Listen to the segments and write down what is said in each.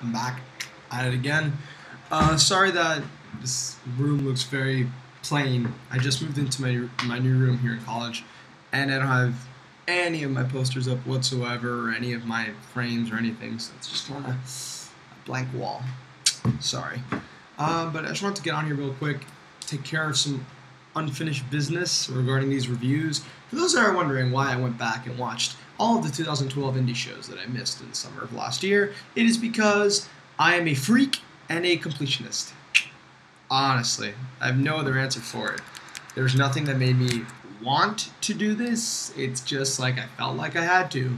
I'm back at it again. Sorry that this room looks very plain. I just moved into my new room here in college, and I don't have any of my posters up whatsoever, or any of my frames or anything, so it's just kind of a blank wall. Sorry. But I just wanted to get on here real quick, take care of some unfinished business regarding these reviews. For those that are wondering why I went back and watched all of the 2012 indie shows that I missed in the summer of last year, it is because I am a freak and a completionist. Honestly, I have no other answer for it. There's nothing that made me want to do this. It's just like I felt like I had to,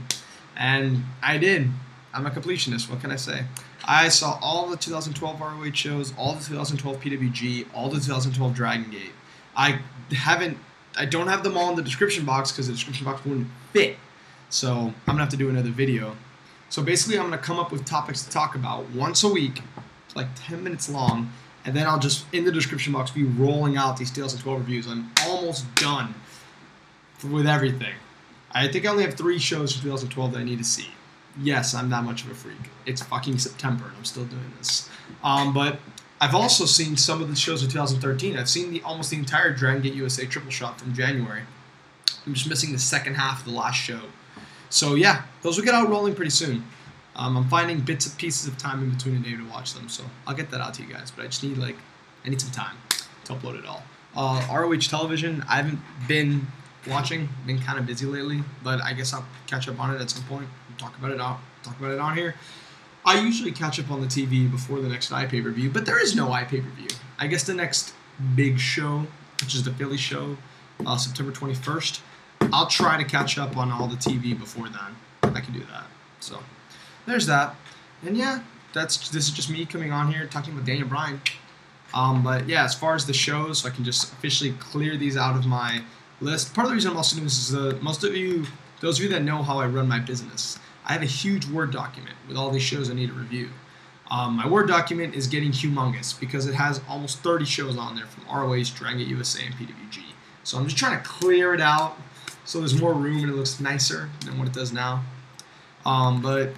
and I did. I'm a completionist, what can I say? I saw all the 2012 ROH shows, all the 2012 PWG, all the 2012 Dragon Gate. I don't have them all in the description box because the description box wouldn't fit. So I'm going to have to do another video. So basically I'm going to come up with topics to talk about once a week, like 10 minutes long, and then I'll just, in the description box, be rolling out these 2012 reviews. I'm almost done with everything. I think I only have 3 shows for 2012 that I need to see. Yes, I'm that much of a freak. It's fucking September and I'm still doing this. But I've also seen some of the shows of 2013. I've seen almost the entire Dragon Gate USA triple shot from January. I'm just missing the second half of the last show. So yeah, those will get out rolling pretty soon. I'm finding bits and pieces of time in between the day to watch them, so I'll get that out to you guys. But I just need, like, I need some time to upload it all. ROH television, I haven't been watching. I've been kind of busy lately, but I guess I'll catch up on it at some point. We'll talk about it. I'll talk about it on here. I usually catch up on the TV before the next iPay-per-view, but there is no iPay-per-view. I guess the next big show, which is the Philly show, September 21st, I'll try to catch up on all the TV before then. I can do that. So there's that. And yeah, this is just me coming on here talking about Daniel Bryan. But yeah, as far as the shows, so I can just officially clear these out of my list. Part of the reason I'm also doing this is most of you, those of you that know how I run my business, I have a huge Word document with all these shows I need to review. My Word document is getting humongous because it has almost 30 shows on there from ROH, Dragon Gate USA, and PWG. So I'm just trying to clear it out so there's more room and it looks nicer than what it does now. But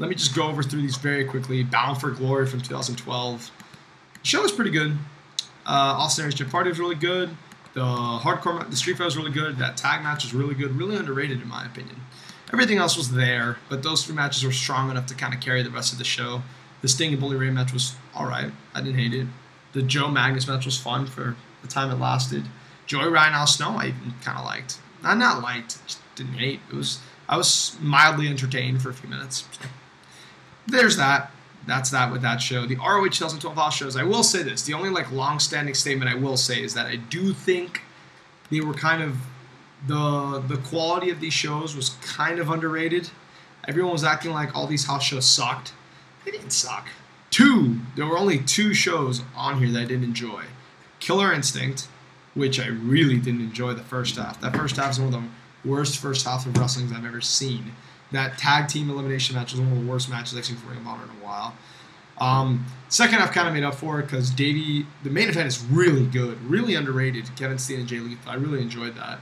let me just go over through these very quickly. Bound for Glory from 2012. The show was pretty good. Austin Aries Jeff Hardy was really good. The Street Fight was really good. That tag match was really good. Really underrated in my opinion. Everything else was there, but those 3 matches were strong enough to kind of carry the rest of the show. The Sting and Bully Ray match was alright. I didn't hate it. The Joe Magnus match was fun for the time it lasted. Joey Ryan Al Snow I even kind of liked. Not liked, just didn't hate. I was mildly entertained for a few minutes. There's that. That's that with that show. The ROH 2012 House shows, I will say this. The only like long-standing statement I will say is that I do think they were kind of... The quality of these shows was kind of underrated. Everyone was acting like all these house shows sucked. They didn't suck. There were only 2 shows on here that I didn't enjoy. Killer Instinct, which I really didn't enjoy the first half. That first half is one of the worst first half of wrestling I've ever seen. That tag team elimination match was one of the worst matches I've seen for Ring of Honor in a while. Second half kind of made up for it because the main event is really good, really underrated. Kevin Steen and Jay Lethal, I really enjoyed that.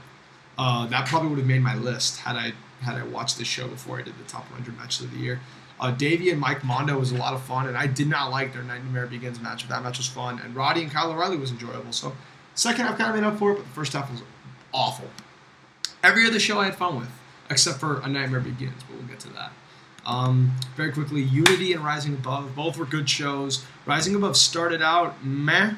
That probably would have made my list had I watched this show before I did the top 100 matches of the year. Davey and Mike Mondo was a lot of fun, and I did not like their Nightmare Begins match, but that match was fun. And Roddy and Kyle O'Reilly was enjoyable. So second half kind of made up for it, but the first half was awful. Every other show I had fun with, except for A Nightmare Begins, but we'll get to that. Very quickly, Unity and Rising Above, both were good shows. Rising Above started out meh.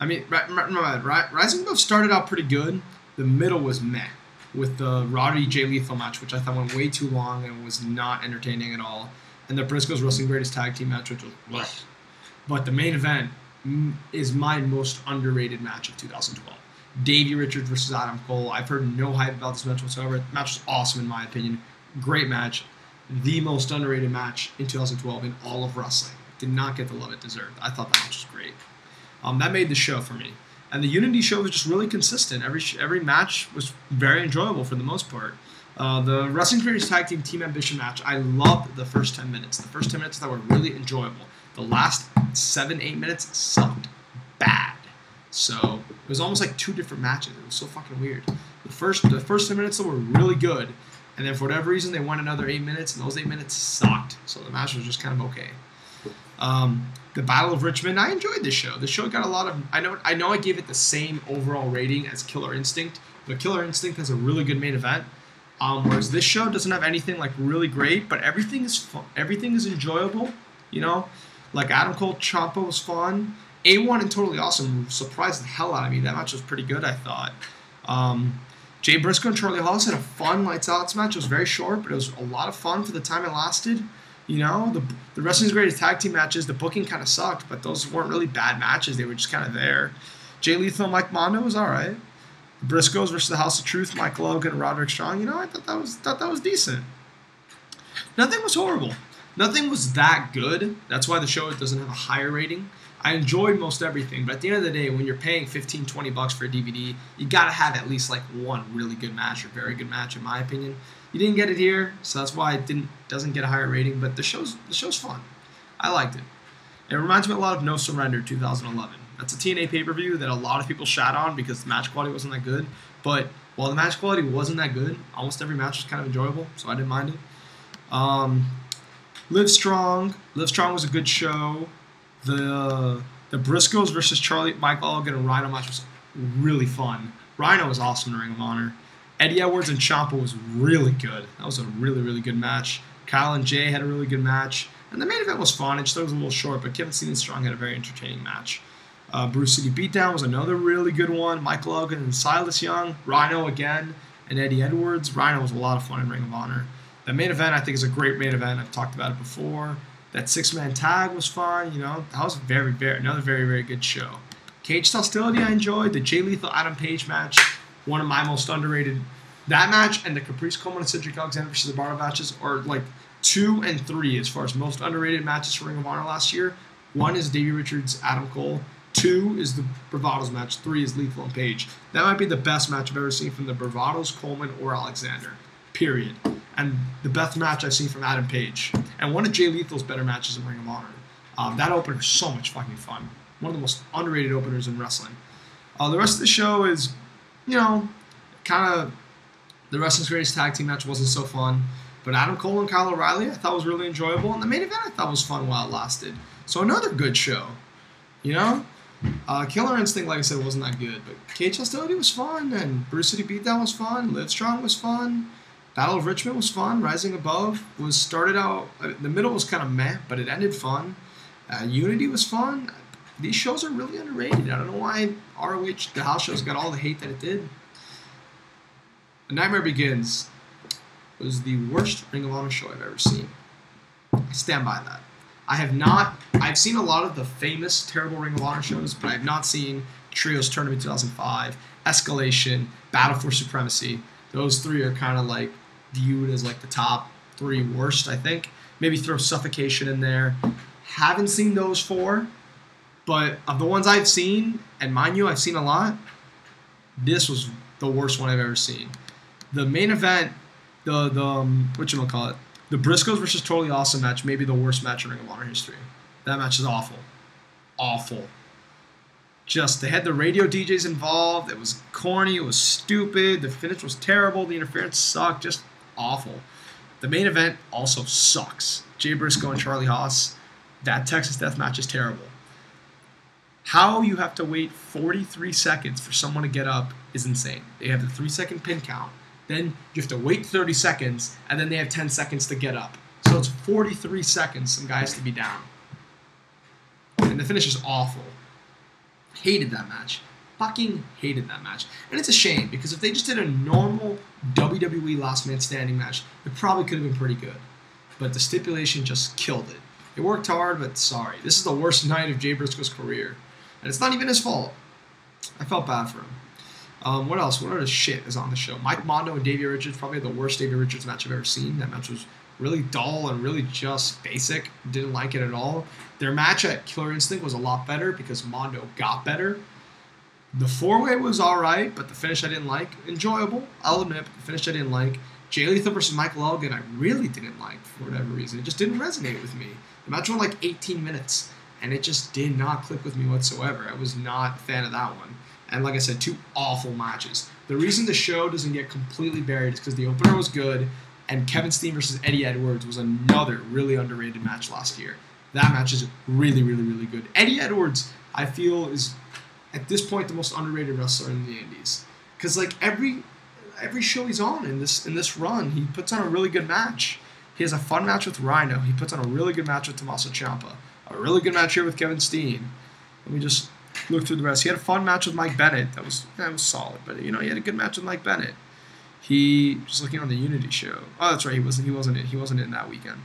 I mean, Rising Above started out pretty good. The middle was meh, with the Roddy Jay Lethal match, which I thought went way too long and was not entertaining at all, and the Briscoes Wrestling Greatest Tag Team match, which was blech. But the main event is my most underrated match of 2012. Davey Richards versus Adam Cole. I've heard no hype about this match whatsoever. The match was awesome in my opinion. Great match. The most underrated match in 2012 in all of wrestling. Did not get the love it deserved. I thought that match was great. That made the show for me. And the Unity show was just really consistent. Every match was very enjoyable for the most part. The Wrestling's Greatest Tag Team Team Ambition match, I loved the first 10 minutes. The first 10 minutes that were really enjoyable. The last 7-8 minutes sucked bad. So it was almost like 2 different matches. It was so fucking weird. The first 10 minutes that were really good, and then for whatever reason they won another 8 minutes, and those 8 minutes sucked. So the match was just kind of okay. The Battle of Richmond. I enjoyed this show. The show got a lot of... I know I gave it the same overall rating as Killer Instinct, but Killer Instinct has a really good main event. Whereas this show doesn't have anything like really great, but everything is fun. Everything is enjoyable. You know, like Adam Cole Ciampa was fun. A1 and Totally Awesome surprised the hell out of me. That match was pretty good, I thought. Jay Briscoe and Charlie Haas had a fun lights out match. It was very short, but it was a lot of fun for the time it lasted. You know, the Wrestling's Greatest Tag Team matches, the booking kind of sucked, but those weren't really bad matches. They were just kind of there. Jay Lethal and Mike Mondo was all right. The Briscoes versus the House of Truth, Mike Logan and Roderick Strong. You know, I thought that was decent. Nothing was horrible. Nothing was that good. That's why the show doesn't have a higher rating. I enjoyed most everything, but at the end of the day, when you're paying $15, $20 for a DVD, you gotta have at least like one really good match or very good match, in my opinion. You didn't get it here, so that's why it doesn't get a higher rating. But the show's fun. I liked it. It reminds me a lot of No Surrender 2011. That's a TNA pay-per-view that a lot of people shat on because the match quality wasn't that good. But while the match quality wasn't that good, almost every match was kind of enjoyable, so I didn't mind it. Live Strong. Live Strong was a good show. The Briscoes versus Mike Logan and Rhino match was really fun. Rhino was awesome in Ring of Honor. Eddie Edwards and Ciampa was really good. That was a really, really good match. Kyle and Jay had a really good match. And the main event was fun. It just was a little short, but Kevin Steen and Strong had a very entertaining match. Bruce City Beatdown was another really good one. Mike Logan and Silas Young. Rhino again and Eddie Edwards. Rhino was a lot of fun in Ring of Honor. The main event, I think, is a great main event. I've talked about it before. That six-man tag was fun, you know. That was another very, very good show. Cage Hostility I enjoyed. The Jay Lethal Adam Page match, one of my most underrated. That match and the Caprice Coleman and Cedric Alexander versus the Bar matches are like 2 and 3 as far as most underrated matches for Ring of Honor last year. 1 is Davey Richards, Adam Cole. 2 is the Bravados match. 3 is Lethal and Page. That might be the best match I've ever seen from the Bravados, Coleman, or Alexander. Period. And the best match I've seen from Adam Page. And one of Jay Lethal's better matches in Ring of Honor. That opener is so much fucking fun. One of the most underrated openers in wrestling. The rest of the show is, you know, kind of... The Wrestling's Greatest Tag Team match wasn't so fun. But Adam Cole and Kyle O'Reilly I thought was really enjoyable. And the main event I thought was fun while it lasted. So another good show. You know? Killer Instinct, like I said, wasn't that good. But Cage Hostility was fun. And Bruce City Beatdown was fun. Live Strong was fun. Battle of Richmond was fun. Rising Above was started out... The middle was kind of meh, but it ended fun. Unity was fun. These shows are really underrated. I don't know why ROH, the house shows, got all the hate that it did. A Nightmare Begins was the worst Ring of Honor show I've ever seen. I stand by that. I have not... I've seen a lot of the famous, terrible Ring of Honor shows, but I have not seen Trios Tournament 2005, Escalation, Battle for Supremacy. Those three are kind of like viewed as like the top 3 worst, I think. Maybe throw Suffocation in there. Haven't seen those 4, but of the ones I've seen, and mind you, I've seen a lot, this was the worst one I've ever seen. The main event, the Briscoes versus Totally Awesome match, maybe the worst match in Ring of Honor history. That match is awful. Awful. Just, they had the radio DJs involved. It was corny. It was stupid. The finish was terrible. The interference sucked. Just awful. The main event also sucks. Jay Briscoe and Charlie Haas. That Texas Death Match is terrible. How you have to wait 43 seconds for someone to get up is insane. They have the 3-second pin count. Then you have to wait 30 seconds, and then they have 10 seconds to get up. So it's 43 seconds some guy has to be down. And the finish is awful. Hated that match. Fucking hated that match. And it's a shame, because if they just did a normal WWE Last Man Standing match, it probably could have been pretty good. But the stipulation just killed it. It worked hard, but sorry. This is the worst night of Jay Briscoe's career. And it's not even his fault. I felt bad for him. What else? What other shit is on the show? Mike Mondo and Davey Richards, probably the worst Davey Richards match I've ever seen. That match was really dull and really just basic. Didn't like it at all. Their match at Killer Instinct was a lot better because Mondo got better. The 4-way was alright, but the finish I didn't like. Enjoyable, I'll admit, but the finish I didn't like. Jay Lethal versus Mike Logan I really didn't like for whatever reason. It just didn't resonate with me. The match went like 18 minutes, and it just did not click with me whatsoever. I was not a fan of that one. And like I said, 2 awful matches. The reason the show doesn't get completely buried is because the opener was good, and Kevin Steen versus Eddie Edwards was another really underrated match last year. That match is really, really, really good. Eddie Edwards, I feel, is at this point the most underrated wrestler in the Indies, because like every show he's on in this run, he puts on a really good match. He has a fun match with Rhino. He puts on a really good match with Tommaso Ciampa. A really good match here with Kevin Steen. Let me just look through the rest. He had a fun match with Mike Bennett. That was solid, but you know, he had a good match with Mike Bennett. He just looking on the Unity show. Oh, that's right. He wasn't in that weekend.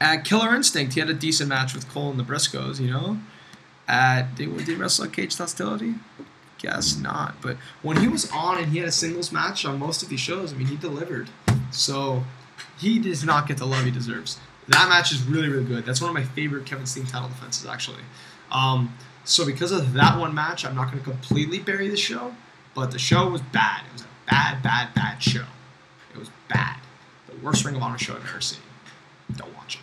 At Killer Instinct, he had a decent match with Cole and the Briscoes, you know. Did he wrestle at Cage Hostility? Guess not. But when he was on and he had a singles match on most of these shows, I mean, he delivered. So he does not get the love he deserves. That match is really, really good. That's one of my favorite Kevin Steen title defenses, actually. So because of that one match, I'm not going to completely bury the show, but the show was bad. It was a bad, bad, bad show. It was bad. The worst Ring of Honor show I've ever seen. Don't watch it.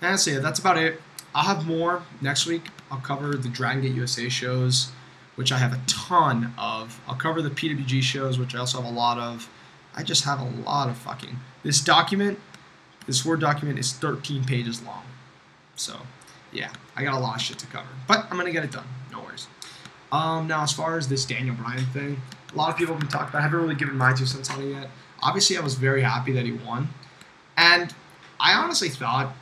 And so yeah, that's about it. I'll have more next week. I'll cover the Dragon Gate USA shows, which I have a ton of. I'll cover the PWG shows, which I also have a lot of. I just have a lot of fucking... This Word document is 13 pages long. So, yeah. I got a lot of shit to cover. But I'm going to get it done. No worries. Now, as far as this Daniel Bryan thing, a lot of people have been talking about it. I haven't really given my 2 cents on it yet. Obviously, I was very happy that he won. And I honestly thought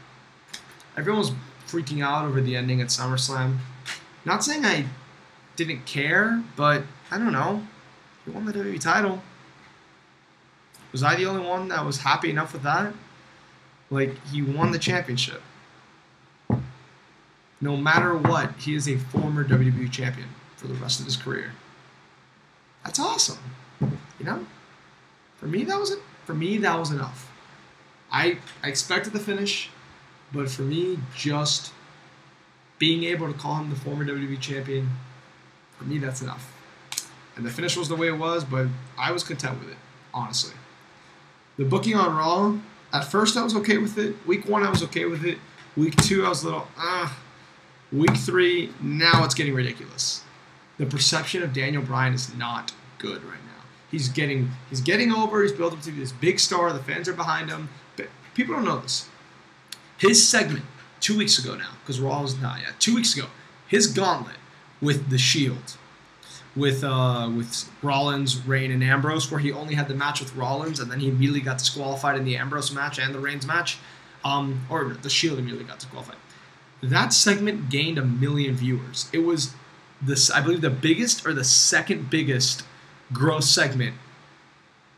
everyone was freaking out over the ending at SummerSlam. Not saying I didn't care, but I don't know. He won the WWE title. Was I the only one that was happy enough with that? Like, he won the championship. No matter what, he is a former WWE champion for the rest of his career. That's awesome. You know? For me, that was enough. I expected the finish, but for me, just being able to call him the former WWE champion, for me, that's enough. And the finish was the way it was, but I was content with it, honestly. The booking on Raw, at first I was okay with it. Week 1, I was okay with it. Week 2, I was a little, Week 3, now it's getting ridiculous. The perception of Daniel Bryan is not good right now. He's getting over. He's built up to be this big star. The fans are behind him. But people don't know this. His segment 2 weeks ago now, because Raw was not yet. 2 weeks ago, his gauntlet with the Shield, with Rollins, Reign, and Ambrose, where he only had the match with Rollins, and then he immediately got disqualified in the Ambrose match and the Reigns match, or the Shield immediately got disqualified. That segment gained 1 million viewers. It was, I believe, the biggest or the second biggest gross segment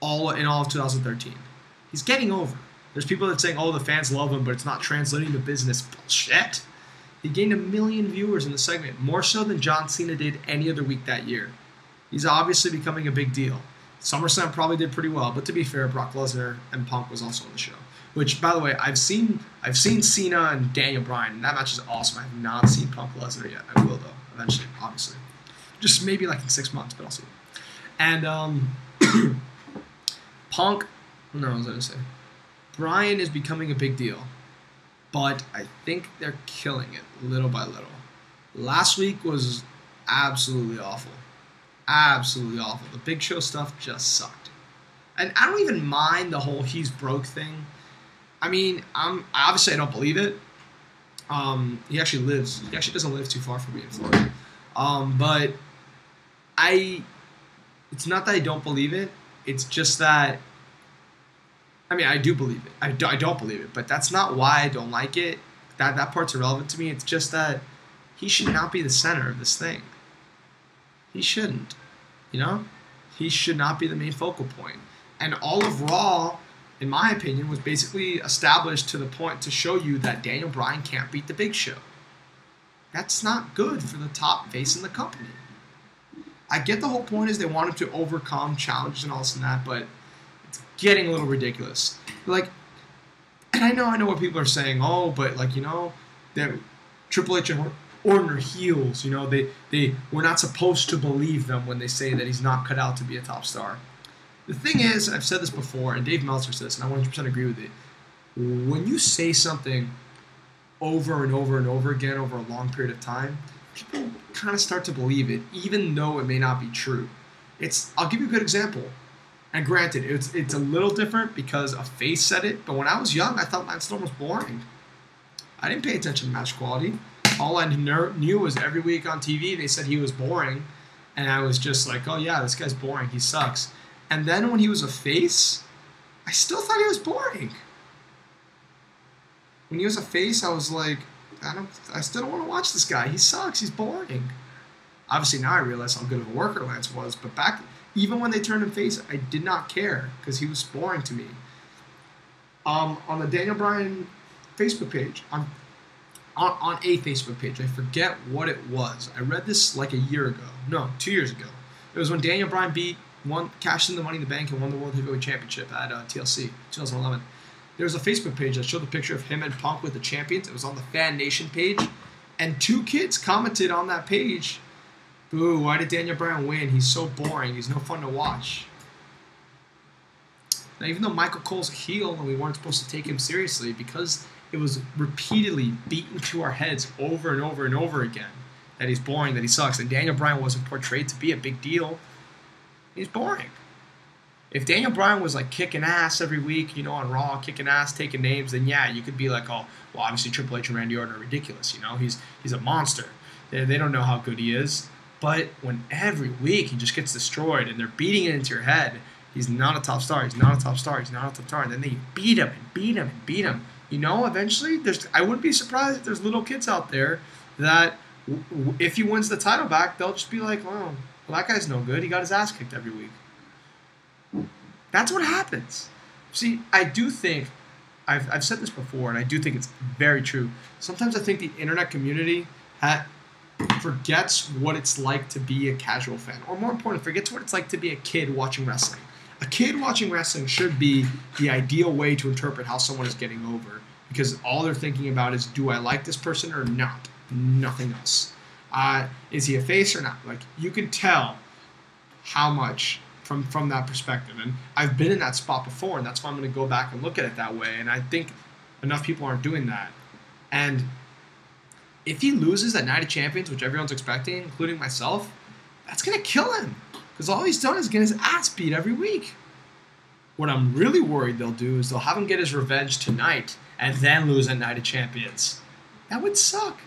in all of 2013. He's getting over. There's people that are saying, oh, the fans love him, but it's not translating to business. Bullshit. He gained 1 million viewers in the segment, more so than John Cena did any other week that year. He's obviously becoming a big deal. SummerSlam probably did pretty well, but to be fair, Brock Lesnar and Punk was also on the show. Which, by the way, I've seen Cena and Daniel Bryan, and that match is awesome. I have not seen Punk Lesnar yet. I will, though, eventually, obviously. Just maybe like in 6 months, but I'll see. And Punk, no, what was I going to say? Bryan is becoming a big deal. But I think they're killing it little by little. Last week was absolutely awful. Absolutely awful. The Big Show stuff just sucked. And I don't even mind the whole he's broke thing. I mean, obviously I don't believe it. He actually doesn't live too far from me in Florida. But it's not that I don't believe it. It's just that, I mean, I do believe it. I don't believe it, but that's not why I don't like it. That part's irrelevant to me. It's just that he should not be the center of this thing. He shouldn't, you know? He should not be the main focal point. And all of Raw, in my opinion, was basically established to the point to show you that Daniel Bryan can't beat the Big Show. That's not good for the top face in the company. I get the whole point is they want him to overcome challenges and all this and that, but getting a little ridiculous. Like, and I know what people are saying, oh, but like, you know, that Triple H and Orton are heels, you know, we're not supposed to believe them when they say that he's not cut out to be a top star. The thing is, I've said this before, and Dave Meltzer says, and I 100% agree with it, when you say something over and over and over again over a long period of time, people kind of start to believe it, even though it may not be true. I'll give you a good example. And granted, it's a little different because a face said it, but when I was young, I thought Lance Storm was boring. I didn't pay attention to match quality. All I knew was every week on TV they said he was boring, and I was just like, oh yeah, this guy's boring, he sucks. And then when he was a face, I still thought he was boring. When he was a face, I was like, I still don't want to watch this guy. He sucks. He's boring. Obviously, now I realize how good of a worker Lance was. But back, even when they turned him face, I did not care because he was boring to me. On the Daniel Bryan Facebook page, on a Facebook page, I forget what it was. I read this like a year ago. No, 2 years ago. It was when Daniel Bryan cashed in the Money in the Bank and won the World Heavyweight Championship at TLC 2011. There was a Facebook page that showed the picture of him and Punk with the champions. It was on the Fan Nation page. And two kids commented on that page, "Boo, why did Daniel Bryan win? He's so boring. He's no fun to watch." Now, even though Michael Cole's a heel and we weren't supposed to take him seriously, because it was repeatedly beaten to our heads over and over and over again that he's boring, that he sucks, and Daniel Bryan wasn't portrayed to be a big deal, he's boring. If Daniel Bryan was like kicking ass every week, you know, on Raw, kicking ass, taking names, then yeah, you could be like, oh, well, obviously Triple H and Randy Orton are ridiculous, you know, he's a monster. They don't know how good he is. But when every week he just gets destroyed and they're beating it into your head, he's not a top star, he's not a top star, he's not a top star, and then they beat him and beat him and beat him. You know, eventually, I wouldn't be surprised if there's little kids out there that if he wins the title back, they'll just be like, well, that guy's no good, he got his ass kicked every week. That's what happens. See, I do think, I've said this before, and I do think it's very true. Sometimes I think the internet community forgets what it's like to be a casual fan. Or more important, forgets what it's like to be a kid watching wrestling. A kid watching wrestling should be the ideal way to interpret how someone is getting over. Because all they're thinking about is, do I like this person or not? Nothing else. Is he a face or not? Like, you can tell how much... From that perspective, and I've been in that spot before, and that's why I'm going to go back and look at it that way, and I think enough people aren't doing that. And if he loses at Night of Champions, which everyone's expecting, including myself, that's going to kill him, because all he's done is get his ass beat every week. What I'm really worried they'll do is they'll have him get his revenge tonight, and then lose at Night of Champions. That would suck.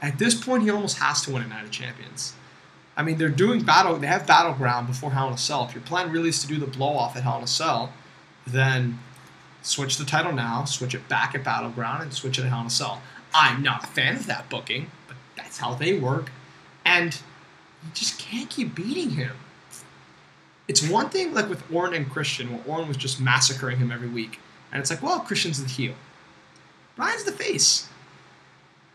At this point, he almost has to win at Night of Champions. I mean, they're doing battle. They have Battleground before Hell in a Cell. If your plan really is to do the blow-off at Hell in a Cell, then switch the title now, switch it back at Battleground, and switch it at Hell in a Cell. I'm not a fan of that booking, but that's how they work. And you just can't keep beating him. It's one thing, like with Orton and Christian, where Orton was just massacring him every week. And it's like, well, Christian's the heel. Bryan's the face.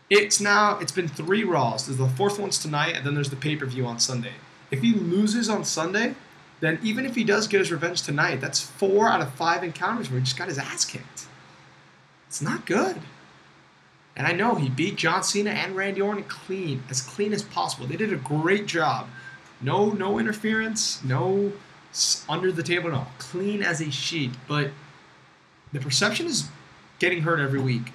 It's been 3 Raws. There's the 4th one's tonight, and then there's the pay-per-view on Sunday. If he loses on Sunday, then even if he does get his revenge tonight, that's 4 out of 5 encounters where he just got his ass kicked. It's not good. And I know he beat John Cena and Randy Orton clean as possible. They did a great job. No interference, no under the table, no. Clean as a sheet. But the perception is getting hurt every week.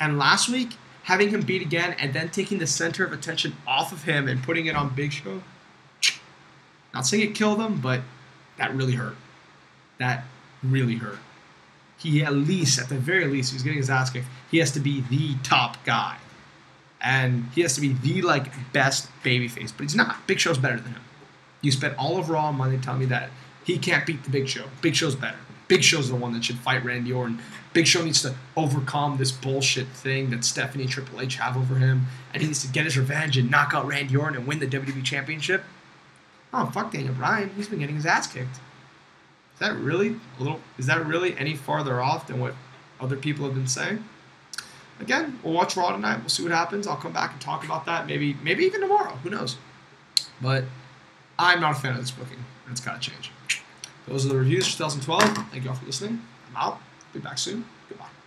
And last week, having him beat again and then taking the center of attention off of him and putting it on Big Show. Not saying it killed him, but that really hurt. That really hurt. He at the very least, he's getting his ass kicked. He has to be the top guy. And he has to be the, like, best babyface. But he's not. Big Show's better than him. You spent all of Raw Monday telling me that he can't beat the Big Show. Big Show's better. Big Show's the one that should fight Randy Orton. Big Show needs to overcome this bullshit thing that Stephanie and Triple H have over him. And he needs to get his revenge and knock out Randy Orton and win the WWE Championship. Oh, fuck Daniel Bryan. He's been getting his ass kicked. Is that really any farther off than what other people have been saying? Again, we'll watch Raw tonight. We'll see what happens. I'll come back and talk about that. Maybe even tomorrow. Who knows? But I'm not a fan of this booking. That's got to change. Those are the reviews for 2012. Thank you all for listening. I'm out. Be back soon. Goodbye.